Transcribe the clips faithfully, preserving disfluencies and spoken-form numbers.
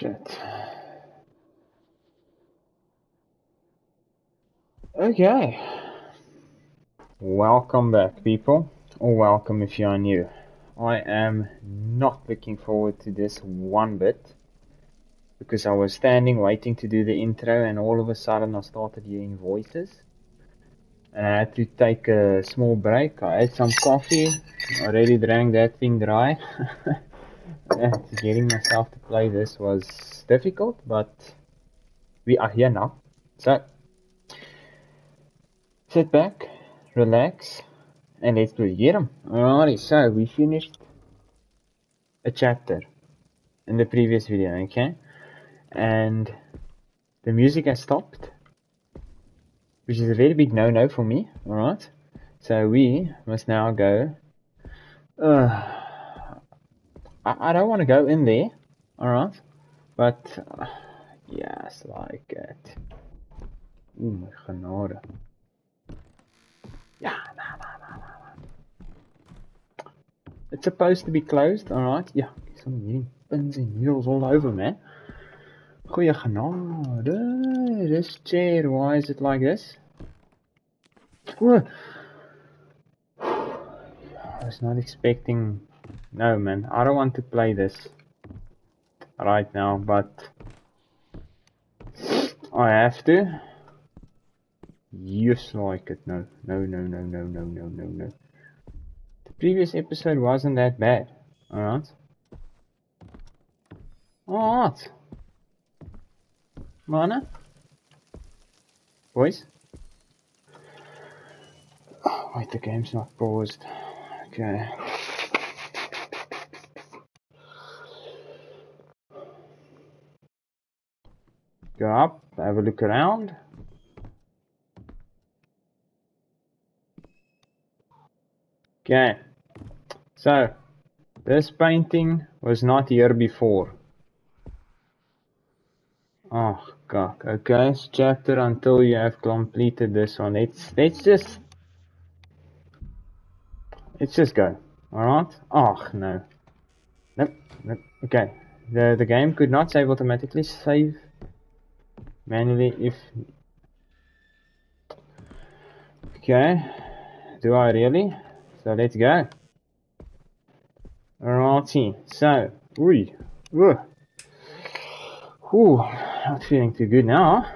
Shit. Okay. Welcome back, people. Or welcome if you are new. I am not looking forward to this one bit. Because I was standing waiting to do the intro and all of a sudden I started hearing voices. And I had to take a small break. I had some coffee. I already drank that thing dry. Getting myself to play this was difficult, but we are here now. So, sit back, relax, and let's do it. Alrighty, so we finished a chapter in the previous video, okay? And the music has stopped, which is a very big no-no for me, alright? So we must now go... Uh, I, I don't want to go in there, alright? But, uh, yes, like it. Oh my genade. Yeah, nah, nah, nah, nah, nah. It's supposed to be closed, alright? Yeah, I'm getting pins and needles all over, man. Goeie genade. This chair, why is it like this? Ooh. I was not expecting... No, man, I don't want to play this right now, but I have to. Just like it. No, no, no, no, no, no, no, no, no. The previous episode wasn't that bad. Alright. Alright. Mana? Boys? Oh, wait, the game's not paused. Okay. Go up, have a look around. Okay, so this painting was not here before. Oh god, okay, it's chapter until you have completed this one. It's it's just it's just go. Alright? Oh no. Nope, nope. Okay. The the game could not save automatically, save manually if... Okay, do I really? So let's go. Alrighty, so, ooh, ooh, ooh, not feeling too good now.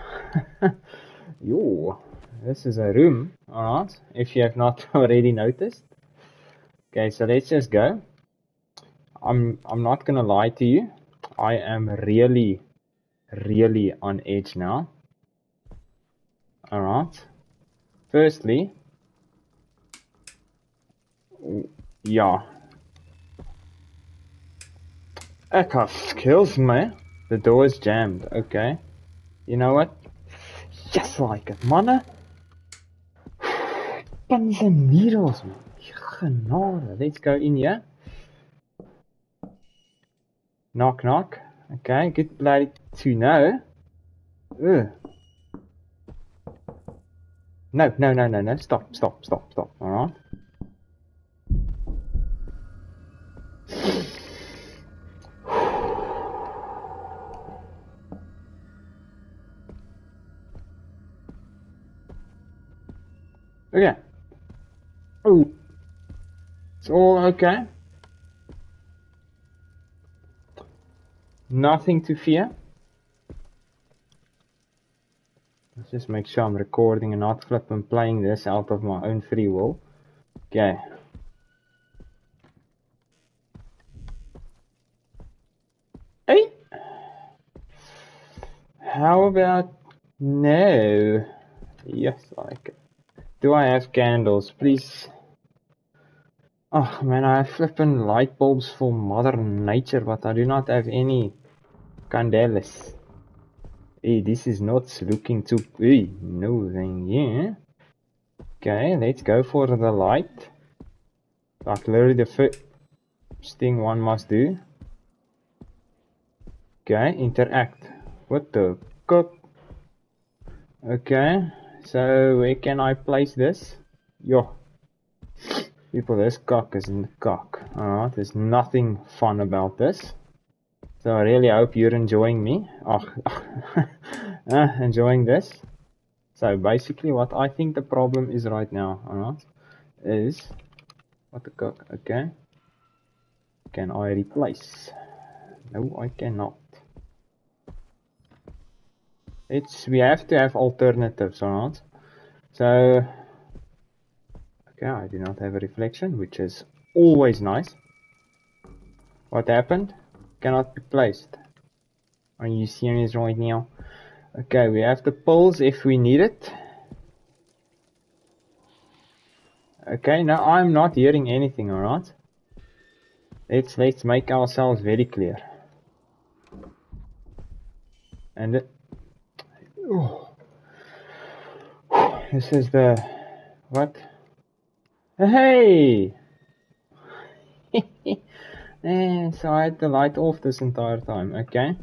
Yo, this is a room, alright, if you have not already noticed. Okay, so let's just go. I'm, I'm not gonna lie to you, I am really... really on edge now. Alright. Firstly, yeah. Ek has skills, man. The door is jammed. Okay. You know what? Just like it, man. Pins and needles, man. Genade. Let's go in here. Knock, knock. Okay, good bloody to know. Ugh. No, no, no, no, no, stop, stop, stop, stop, alright. Okay. Oh. It's all okay. Nothing to fear. Let's just make sure I'm recording and not flipping playing this out of my own free will. Okay. Hey! How about... No. Yes, like... Do I have candles? Please... Oh man, I have flipping light bulbs for Mother Nature, but I do not have any... Candelas. Hey, this is not looking too... Hey, no then, yeah. Okay, let's go for the light. Like literally the first thing one must do. Okay, interact. What the cook? Okay, so where can I place this? Yo. People, this cock is in the cock. Alright, there's nothing fun about this. So I really hope you're enjoying me, oh, uh, enjoying this. So basically what I think the problem is right now, alright, is, what the cock, okay, can I replace? No, I cannot. It's, we have to have alternatives, alright. So, okay, I do not have a reflection, which is always nice. What happened? Cannot be placed. Are you serious right now? Okay, we have the poles if we need it. Okay, now I'm not hearing anything, alright? Let's let's make ourselves very clear. And the, oh, this is the what? Hey! And so I had the light off this entire time, okay?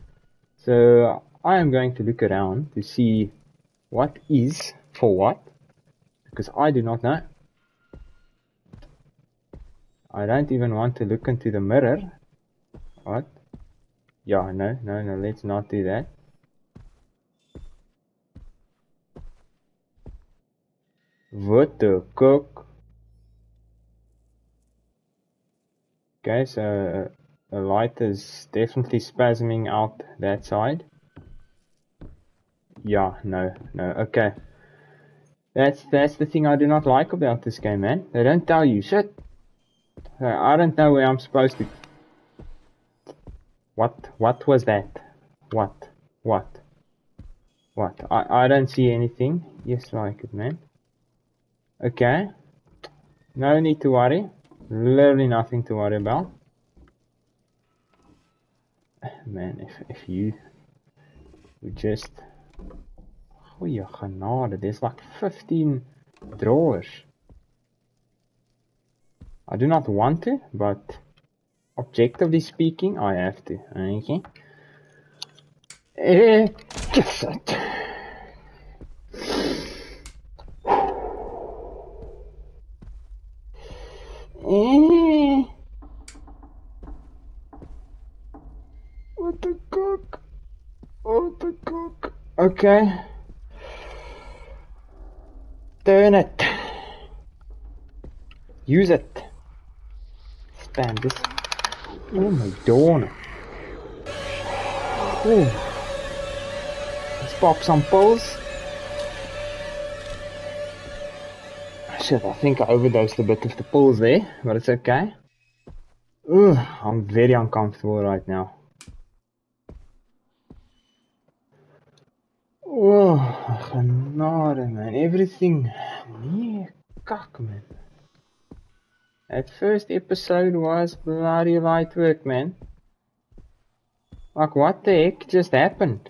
So I am going to look around to see what is for what, because I do not know. I don't even want to look into the mirror. What? Yeah, no, no, no, let's not do that. What the cook? Okay, so the light is definitely spasming out that side. Yeah, no, no, okay. That's that's the thing I do not like about this game, man. They don't tell you shit. So I don't know where I'm supposed to. What? What was that? What? What? What? I, I don't see anything. Yes, like it, man. Okay. No need to worry. Literally nothing to worry about. Man, if, if you would just... Goeie genade, there's like fifteen drawers. I do not want to, but objectively speaking, I have to. Okay. Eh, guess it. What the cock? What the cock? Okay. Turn it. Use it. Spam this. Oh my dawn. Oh. Let's pop some poles. Shit, I think I overdosed a bit of the pulls there, but it's okay. Ugh, I'm very uncomfortable right now. Oh, genade, man. Everything. Nee, kak, man. That first episode was bloody light work, man. Like, what the heck just happened?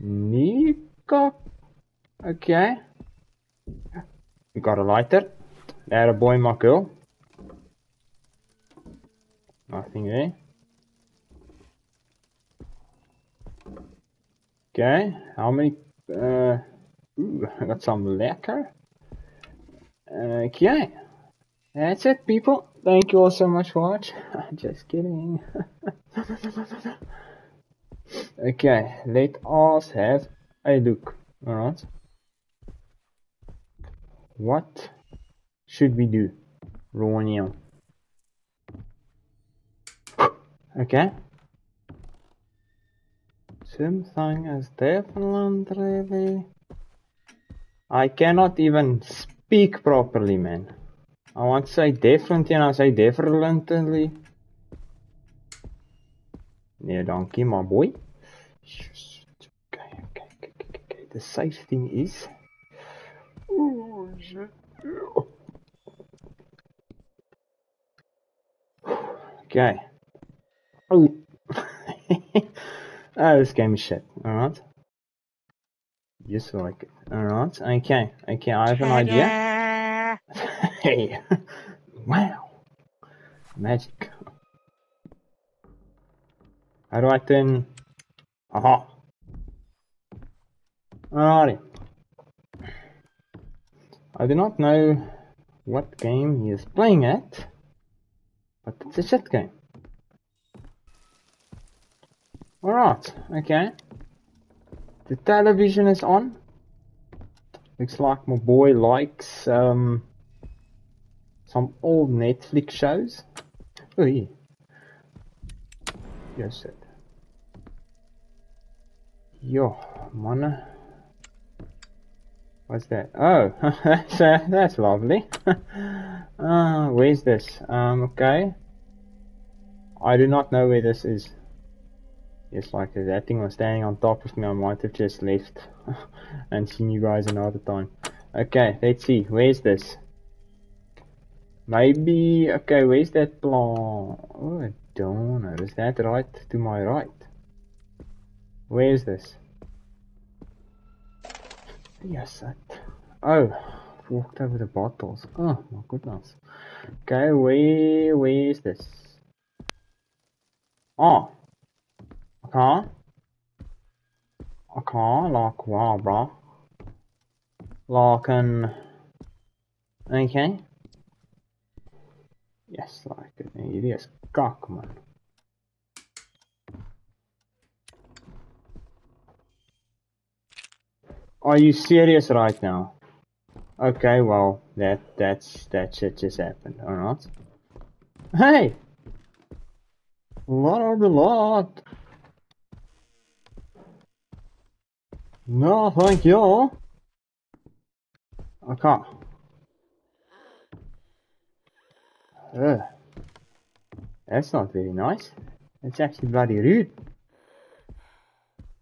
Nee, kak. Okay, we got a lighter. There, a boy, my girl. Nothing there. Okay, how many? Uh, ooh, I got some lekker. Okay, that's it, people. Thank you all so much for watching. Just kidding. Okay, let us have a look. All right. What should we do, Ronio? Okay. Something is definitely ready. I cannot even speak properly, man. I want to say differently and I say differently. Yeah, donkey, my boy. Okay, okay, okay, okay, okay. The safe thing is... Oh, shit. Okay. Oh. Oh, this game is shit. Alright. Just like it. Alright. Okay. Okay, I have an idea. Hey. Wow. Magic. How do I turn? Aha. Alrighty. I do not know what game he is playing at, but it's a shit game. Alright, okay. The television is on. Looks like my boy likes um, some old Netflix shows. Ooh, yes, it. Yo, man. What's that? Oh, that's, uh, that's lovely. uh, where's this? Um, okay. I do not know where this is. Just like that, that thing was standing on top of me, I might have just left and seen you guys another time. Okay, let's see, where's this? Maybe, okay, where's that plant? Oh, I don't know, is that right to my right? Where's this? Yes, that. Oh, walked over the bottles. Oh, my goodness. Okay, where, where is this? Oh. I can't. I can't, like, wow, bruh. Like, an. Okay. Yes, like, an idiot cock, man. Are you serious right now? Okay, well, that, that's, that shit just happened, alright? Hey! Lot of the lot! No, thank you. I can't. Ugh. That's not very nice. That's actually bloody rude.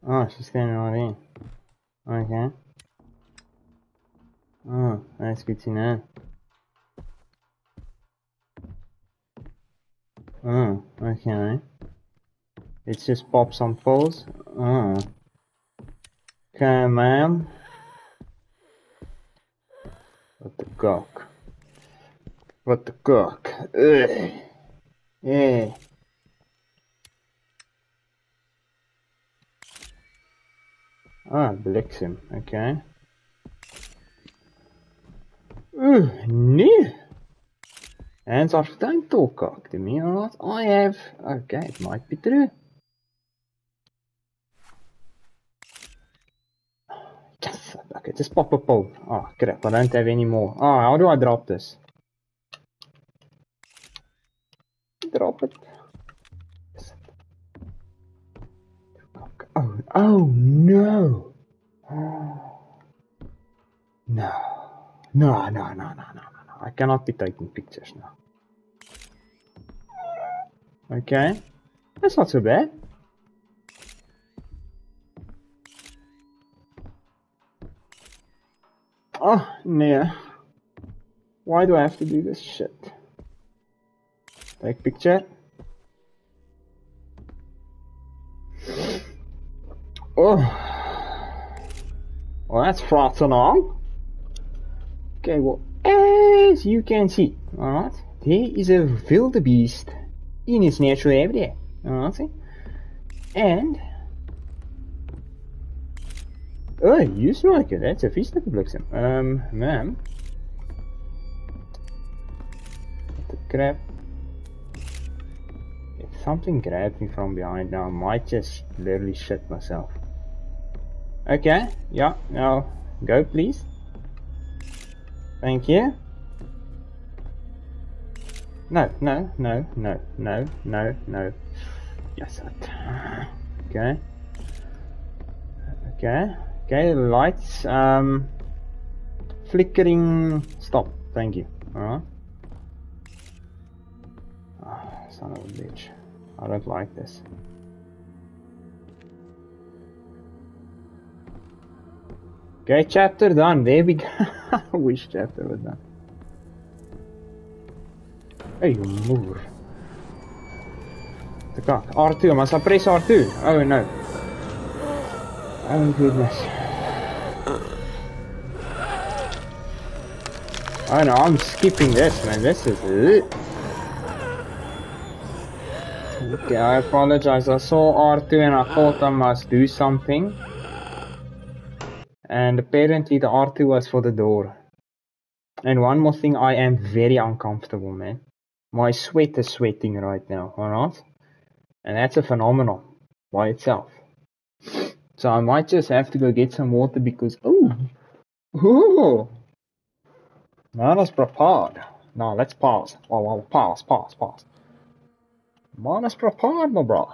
Oh, she's standing right there. Okay. Oh, that's good to know. Oh, okay. Let's just pop some pills. Oh. Okay, ma'am. What the cock? What the cock? Ugh. Yeah. Ah, bliksem. Okay. Ooh, nee. Hands off the time talk cock to me, alright? I have. Okay, it might be true. Okay, just pop a pill. Oh crap, I don't have any more. Oh, how do I drop this? Drop it. Oh, oh no! No. No, no, no, no, no, no. I cannot be taking pictures now. Okay. That's not so bad. Oh, no. Why do I have to do this shit? Take picture. Oh. Well, that's frightening. Okay, well, as you can see, alright, there is a wildebeest in its natural habitat. Alright, see? And. Oh, you smoker, that's a fish that blocks him. Um, ma'am. What the crap? If something grabbed me from behind now, I might just literally shit myself. Okay, yeah, now go please. Thank you. No, no, no, no, no, no, no. Yes, I. Okay. Okay. Okay, lights, um, flickering, stop, thank you, alright. Oh, son of a bitch, I don't like this. Okay, chapter done, there we go. I wish chapter was done. Hey, you move. The cock, R two, must I press R two? Oh no. Oh goodness. Oh no, I'm skipping this, man. This is it. Okay, I apologize. I saw R two and I thought I must do something. And apparently the R two was for the door. And one more thing, I am very uncomfortable, man. My sweat is sweating right now, alright? And that's a phenomenon. by itself. So I might just have to go get some water because, oh, oh, not as prepared. Now let's pause. Oh, well, pause, pause, pause. Not as prepared, my bro.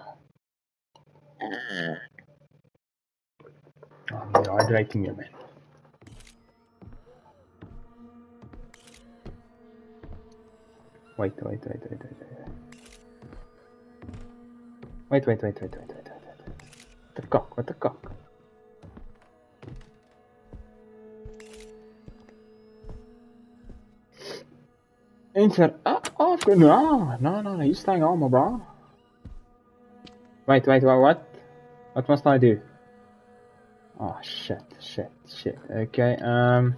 I'm dehydrating you, man. Wait, wait, wait, wait, wait, wait, wait, wait, wait, wait, wait, wait, wait. The cock, what the cock? Enter. Ah, oh, no, no, no, no, you staying home, my bro. Wait, wait, wait, what? What must I do? Oh shit, shit, shit. Okay, um.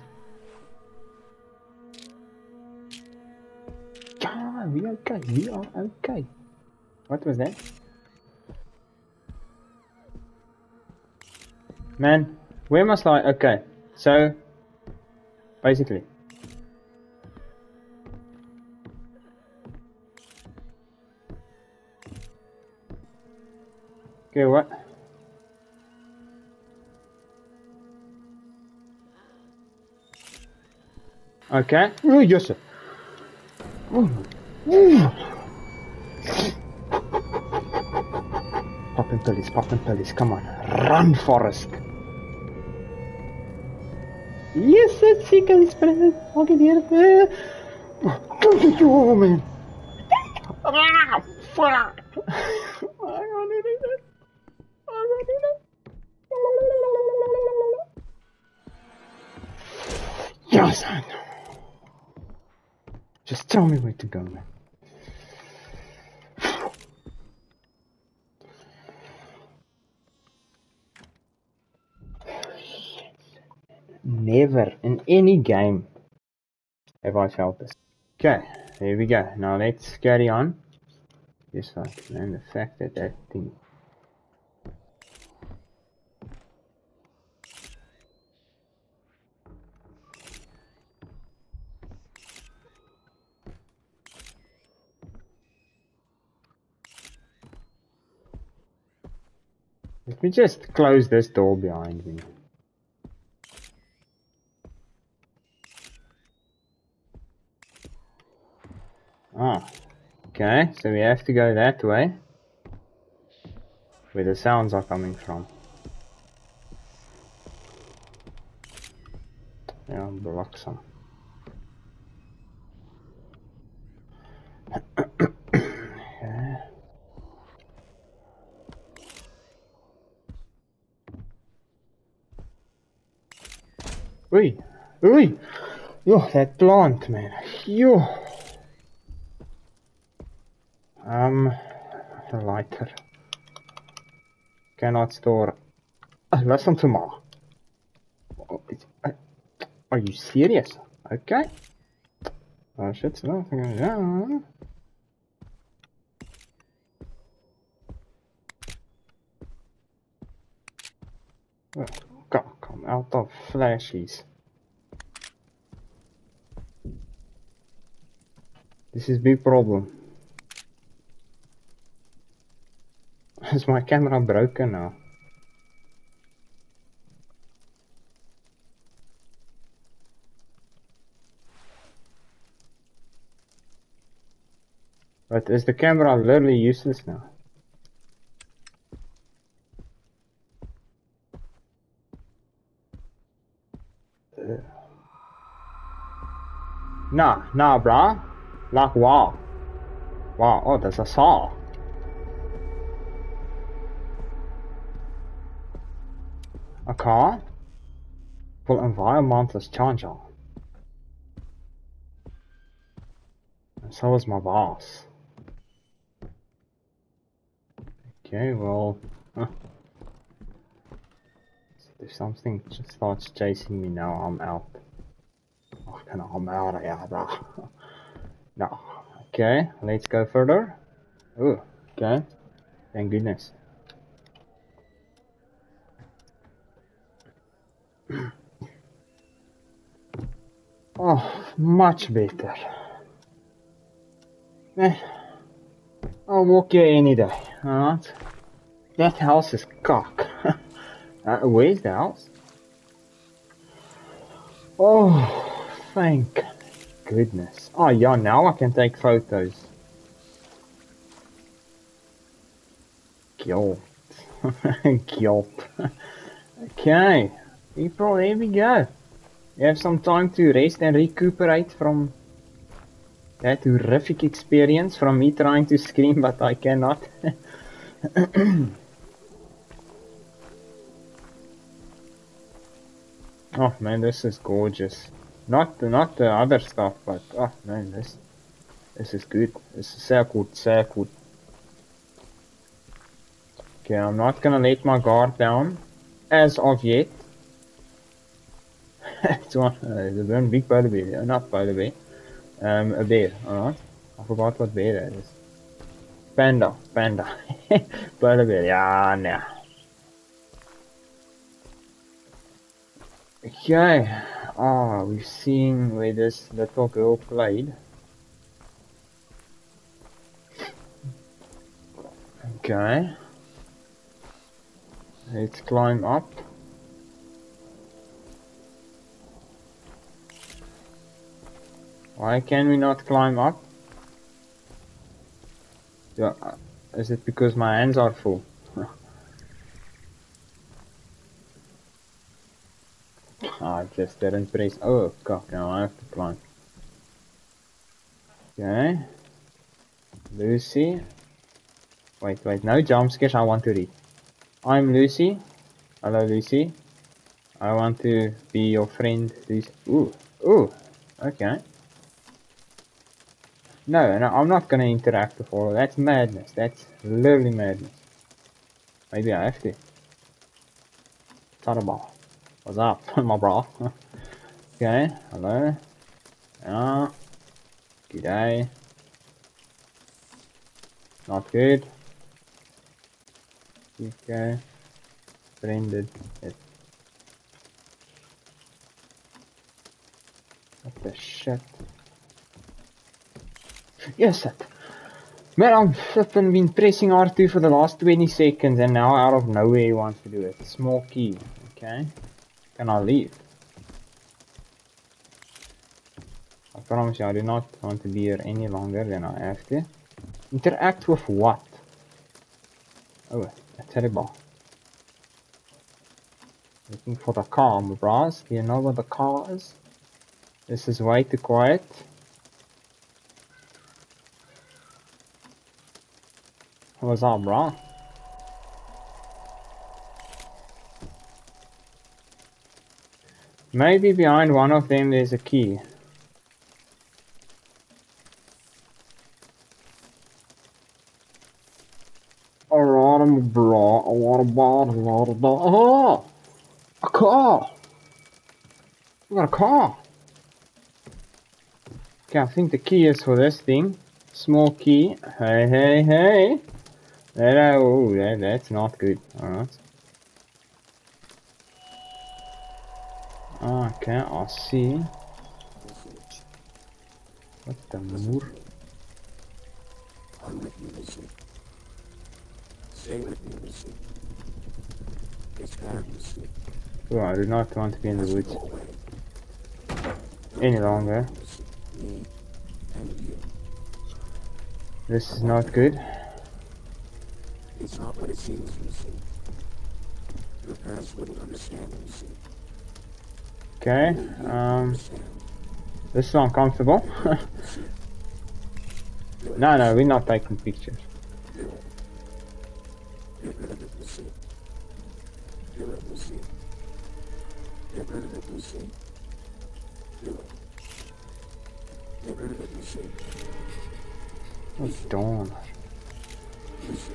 God, we are okay, we are okay. What was that? Man, where must I? Okay, so. Basically. Okay, what? Okay. Oh, yes, sir. Ooh. Ooh. Poppin' pillies, poppin' pillies, come on. Run, Forrest. Yes, that's sick of this present. I'll get here. Don't get you over, man. Ah, fuck. I don't need it. I don't need it. Yes, I know. Just tell me where to go, man. Never in any game have I felt this. Okay, here we go. Now let's carry on. Just like, man, the fact that that thing. Let me just close this door behind me. Ah, okay, so we have to go that way, where the sounds are coming from. Yeah, I'll block some. Oi, oi, yo, that plant, man, yo. Um, a lighter. Cannot store. Uh, listen to me. Oh, uh, are you serious? Okay. Oh shit, so nothing. Yeah. Well, come, come out of flashes. This is big problem. Is my camera broken now? But is the camera literally useless now? Uh. Nah, nah, bruh. Like, wow. Wow, oh, there's a saw. A car full environmental charger. And so is my boss. Okay, well, huh. So if something just starts chasing me now, I'm out. Oh, no, I'm out of here, bro. No. Okay, let's go further. Ooh, okay. Thank goodness. Oh, much better. Man, I'll walk here any day, alright? That house is cock. uh, where's the house? Oh, thank goodness. Oh yeah, now I can take photos. Guilt. Guilt. Okay, people, here we go. You have some time to rest and recuperate from that horrific experience from me trying to scream, but I cannot. Oh man, this is gorgeous. Not not the other stuff, but oh man, this this is good. This is so good, so good. Okay, I'm not gonna let my guard down as of yet. It's one, uh, it's one big polar bear, uh, not polar bear, um, a bear, alright, I forgot what bear that is. Panda, panda, polar bear, yeah, nah. Okay, ah, oh, we've seen where this little girl played. Okay, let's climb up. Why can we not climb up? Is it because my hands are full? I just didn't press. Oh, cock, now I have to climb. Okay. Lucy. Wait, wait, no jump scares, I want to read. I'm Lucy. Hello, Lucy. I want to be your friend, Lucy. Ooh, ooh, okay. No, no, I'm not gonna interact with all of that. That's madness. That's literally madness. Maybe I have to. Tadabah. What's up, my bro? Okay, hello. Ah, g'day. Not good. Okay. Friended. Yes. What the shit? Yes, man, I'm flipping been pressing R two for the last twenty seconds and now out of nowhere he wants to do it. Small key, okay. Can I leave? I promise you I do not want to be here any longer than I have to. Interact with what? Oh, a terrible. Looking for the car, my bros. Do you know where the car is? This is way too quiet. What's up, bro? Maybe behind one of them there's a key. Alright, bro. What about what about? Oh, a car. We got a car. Okay, I think the key is for this thing. Small key. Hey, hey, hey. That, oh, that, that's not good. Alright. Okay, I see. What the moor? Oh, I do not want to be in the woods any longer. This is not good. It's not what it seems, Lucy. Your parents wouldn't understand, Lucy. Okay, um... this is uncomfortable. No, no, we're not taking pictures. Oh, darn. Listen.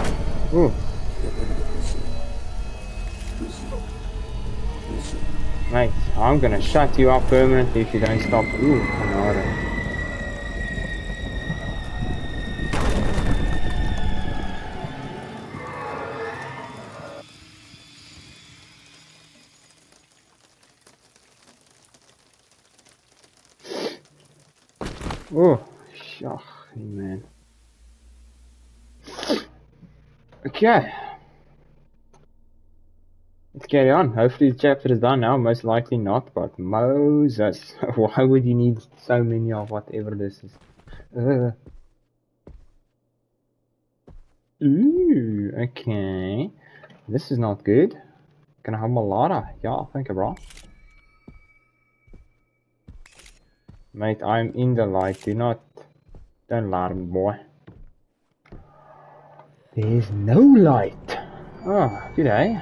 Mm. Mate, I'm gonna shut you up permanently if you don't stop. Ooh, I Oh, oh, man. Okay. Let's carry on. Hopefully the chapter is done now. Most likely not, but Moses. Why would you need so many of whatever this is? Uh. Ooh, okay. This is not good. Can I have my ladder? Yeah, thank you, bro. Mate, I'm in the light. Do not... Don't lie to me, boy. There's no light. Oh, good day.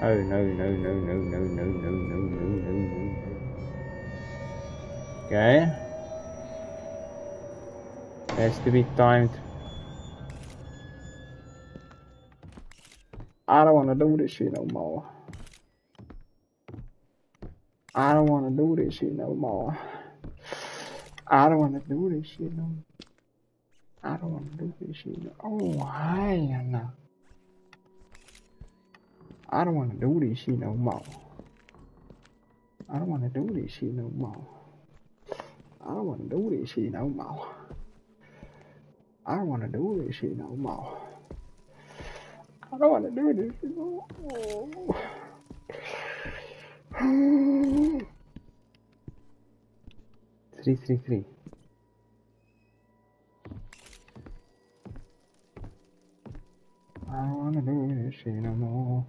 Oh, no, no, no, no, no, no, no, no, no, no, no. Okay. Has to be timed. I don't want to do this shit no more. I don't want to do this shit no more. I don't want to do this shit no more. I don't want to do this shit no more. Oh, hi, no. I don't want to do this shit no more. I don't want to do this shit no more. I don't want to do this shit no more. I don't want to do this shit no more. I don't want to do this shit no more. Three, three, three. I don't wanna do this shit no more.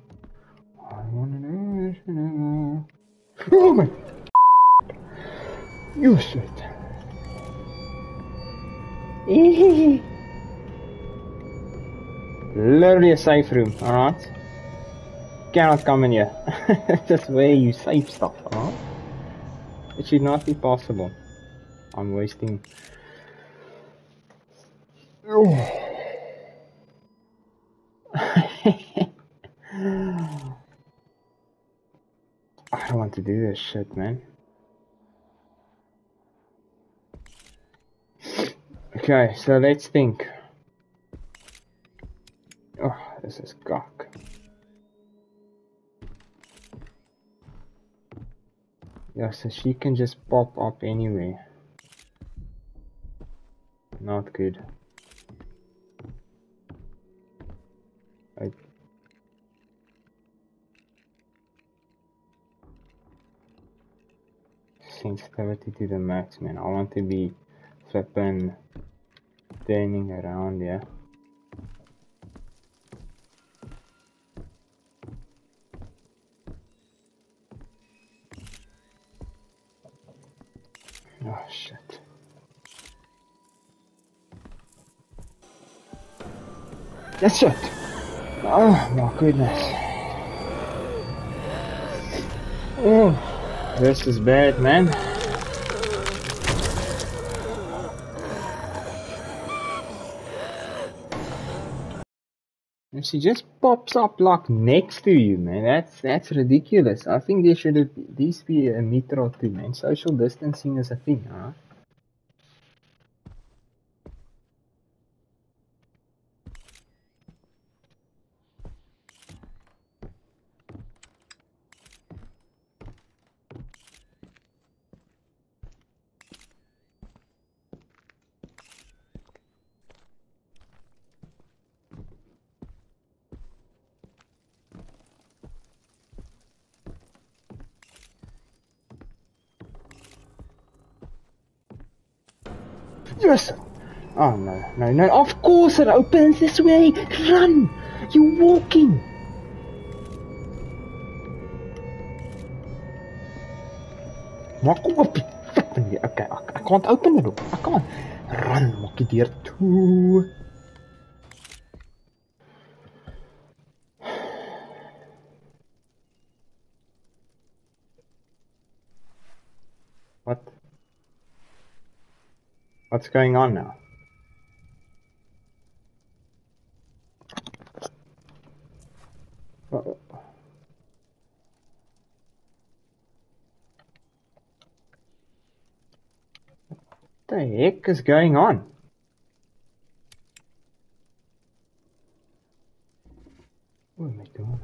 I don't wanna do this shit no more. Oh my! You shit! Literally a safe room, alright? Cannot come in here. That's where you save stuff, huh? It should not be possible. I'm wasting. I don't want to do this shit, man. Okay, so let's think. Oh, this is cock. Yeah, so she can just pop up anyway. Not good. I... Sensitivity to the max, man. I want to be flipping, turning around, yeah. Oh shit. That's it. Oh my goodness. Oh, this is bad, man. And she just pops up like next to you, man. That's that's ridiculous. I think there should at least be a meter or two, man. Social distancing is a thing, huh? Yes! Oh no, no, no, of course it opens this way! Run! You're walking! Okay, I can't open it up. I can't. Run, maak die deur toe. What? What's going on now? The heck is going on? What am I doing?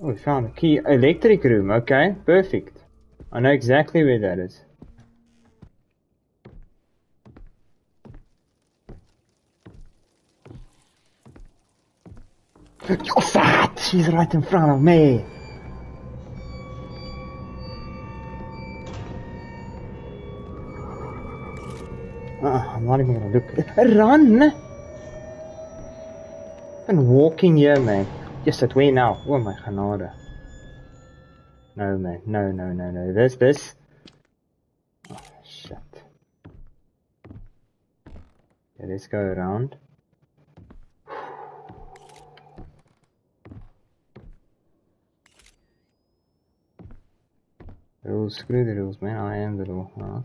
Oh, we found a key. Electric room, okay, perfect. I know exactly where that is. What's that? She's right in front of me. Uh-uh, I'm not even gonna look. Run! Been walking here, man. Yes, that way now. Oh my genade. No, man. No, no, no, no. This, this. Oh, shit. Okay, let's go around. Rules, screw the rules, man. I am the rule. Right.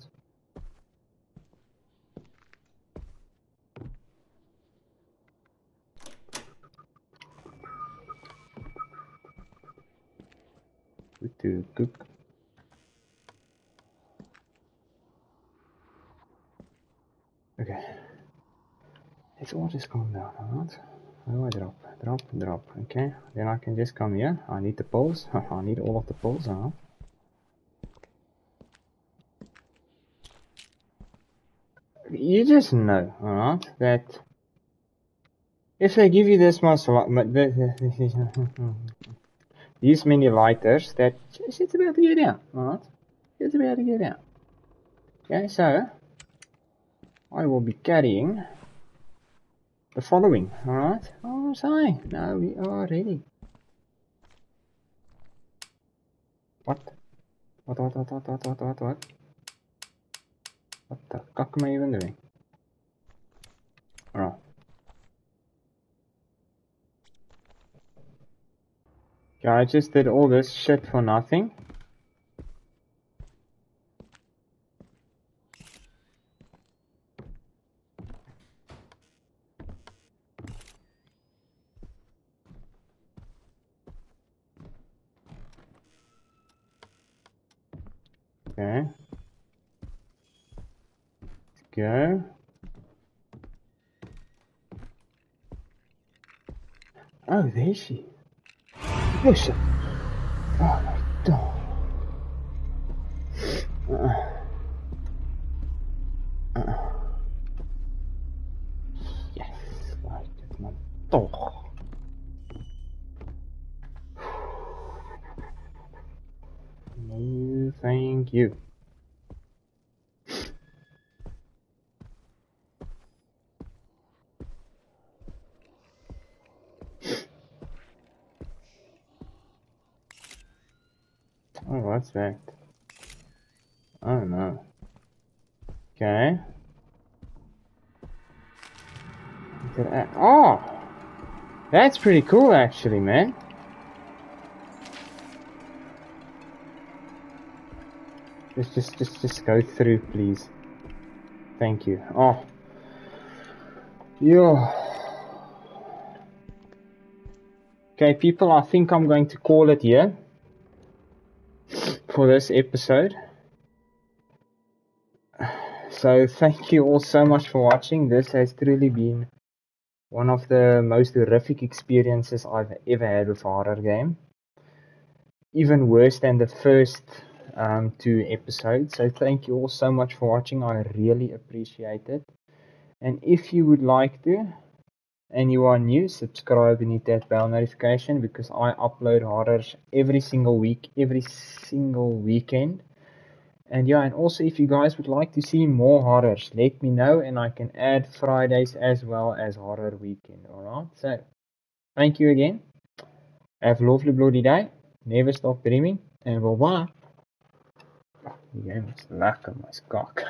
To cook. Okay. Let's all just calm down, alright? How do I drop? Drop, drop. Okay. Then I can just come here. I need the poles. I need all of the poles now. You just know, alright, that if they give you this much these many lighters, that it's about to get out, alright? It's about to get out. Okay, so I will be carrying the following, alright? Oh, sorry, now we are ready. What? What, what, what, what, what, what, what, what? What the fuck am I even doing? Alright. Yeah, I just did all this shit for nothing. Okay. Let's go. Oh, there she is. Oh shit! Oh my god! Uh, uh. Yes, like it's my dog. No, thank you. What's that? I don't know. Okay. Oh! That's pretty cool actually, man. Just just just just go through, please. Thank you. Oh. Yo. Okay, people, I think I'm going to call it here. For this episode. So thank you all so much for watching. This has truly been one of the most horrific experiences I've ever had with a horror game, even worse than the first um, two episodes. So thank you all so much for watching. I really appreciate it. And if you would like to and you are new, subscribe and hit that bell notification, because I upload horrors every single week, every single weekend. And yeah, and also if you guys would like to see more horrors, let me know and I can add Fridays as well as horror weekend, alright? So, thank you again. Have a lovely bloody day. Never stop dreaming. And bye-bye. Oh, the game is luck on my cock.